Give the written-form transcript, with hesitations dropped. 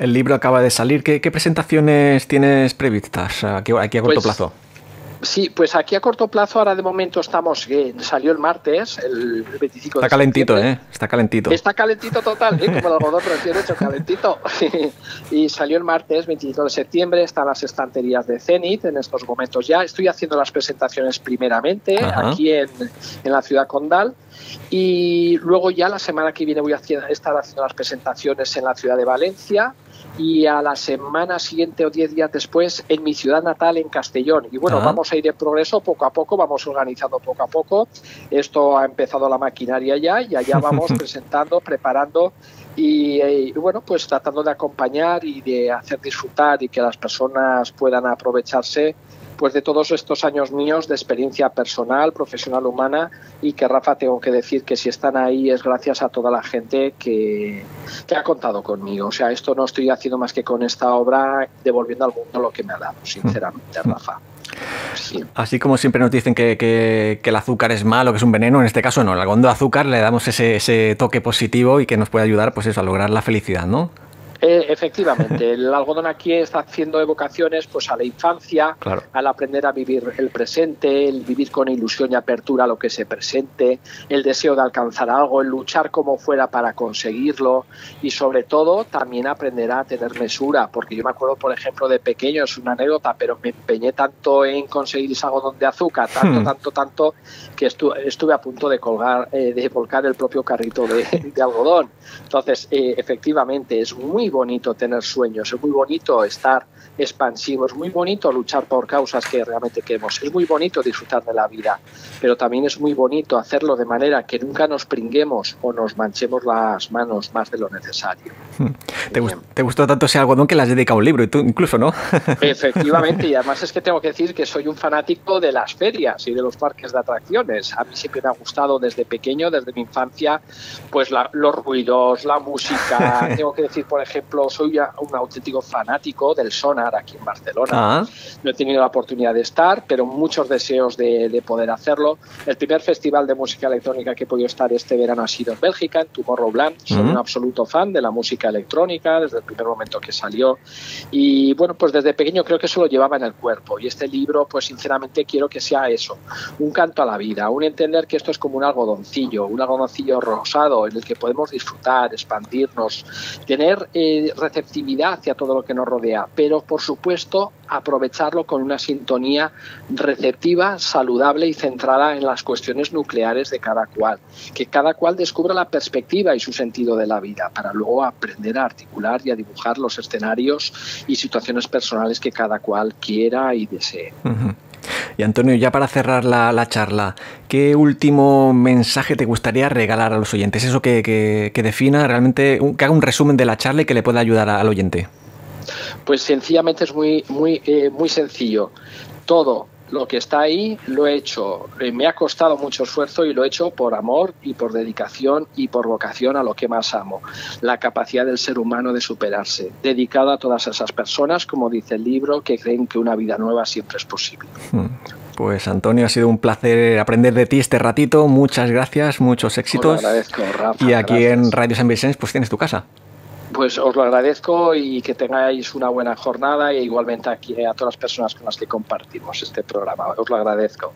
El libro acaba de salir. ¿Qué presentaciones tienes previstas aquí a corto plazo? Sí, pues aquí a corto plazo, ahora de momento estamos, salió el martes, el 25 de septiembre. Está calentito, está calentito. Está calentito total, como el algodón recién hecho, calentito. Y salió el martes, 25 de septiembre, están las estanterías de Zenith en estos momentos ya. Estoy haciendo las presentaciones primeramente aquí en la Ciudad Condal. Y luego ya la semana que viene voy a estar haciendo las presentaciones en la ciudad de Valencia. Y a la semana siguiente o 10 días después en mi ciudad natal, en Castellón. Y bueno, vamos a ir en progreso poco a poco, vamos organizando poco a poco. Esto ha empezado la maquinaria ya y allá vamos presentando, preparando y bueno, pues tratando de acompañar y de hacer disfrutar y que las personas puedan aprovecharse pues de todos estos años míos de experiencia personal, profesional, humana, y que, Rafa, tengo que decir que si están ahí es gracias a toda la gente que ha contado conmigo. O sea, esto no estoy haciendo más que con esta obra devolviendo al mundo lo que me ha dado, sinceramente, Rafa. Sí. Así como siempre nos dicen que el azúcar es malo, que es un veneno, en este caso no, el algodón de azúcar le damos ese toque positivo y que nos puede ayudar pues eso, a lograr la felicidad, ¿no? Efectivamente, el algodón aquí está haciendo evocaciones pues a la infancia, claro, al aprender a vivir el presente, el vivir con ilusión y apertura a lo que se presente, el deseo de alcanzar algo, el luchar como fuera para conseguirlo y sobre todo también aprenderá a tener mesura, porque yo me acuerdo, por ejemplo, de pequeño, es una anécdota, pero me empeñé tanto en conseguir ese algodón de azúcar, tanto, que estuve a punto de volcar el propio carrito de algodón. Entonces, efectivamente, es muy bonito tener sueños, es muy bonito estar expansivo, es muy bonito luchar por causas que realmente queremos, es muy bonito disfrutar de la vida, pero también es muy bonito hacerlo de manera que nunca nos pringuemos o nos manchemos las manos más de lo necesario. Te gustó tanto ese algodón que le has dedicado un libro, y tú incluso, ¿no? Efectivamente, y además es que tengo que decir que soy un fanático de las ferias y de los parques de atracciones. A mí siempre me ha gustado desde pequeño, desde mi infancia, pues los ruidos, la música. Tengo que decir, por ejemplo, soy un auténtico fanático del Sónar aquí en Barcelona. No he tenido la oportunidad de estar, pero muchos deseos de poder hacerlo. El primer festival de música electrónica que he podido estar este verano ha sido en Bélgica, en Tomorrowland. Soy un absoluto fan de la música electrónica desde el primer momento que salió. Y bueno, pues desde pequeño creo que eso lo llevaba en el cuerpo. Y este libro, pues sinceramente quiero que sea eso, un canto a la vida, un entender que esto es como un algodoncillo rosado en el que podemos disfrutar, expandirnos, tener receptividad hacia todo lo que nos rodea, pero por supuesto aprovecharlo con una sintonía receptiva, saludable y centrada en las cuestiones nucleares de cada cual, que cada cual descubra la perspectiva y su sentido de la vida para luego aprender a articular y a dibujar los escenarios y situaciones personales que cada cual quiera y desee. Y Antonio, ya para cerrar la charla, ¿qué último mensaje te gustaría regalar a los oyentes? Eso que defina realmente, que haga un resumen de la charla y que le pueda ayudar al oyente. Pues sencillamente es muy sencillo. Todo lo que está ahí lo he hecho, me ha costado mucho esfuerzo y lo he hecho por amor y por dedicación y por vocación a lo que más amo, la capacidad del ser humano de superarse, dedicado a todas esas personas, como dice el libro, que creen que una vida nueva siempre es posible. Pues Antonio, ha sido un placer aprender de ti este ratito, muchas gracias, muchos éxitos. Os lo agradezco, Rafa, y aquí gracias. En Radio San Vicente pues tienes tu casa. Pues os lo agradezco y que tengáis una buena jornada, e igualmente aquí a todas las personas con las que compartimos este programa. Os lo agradezco.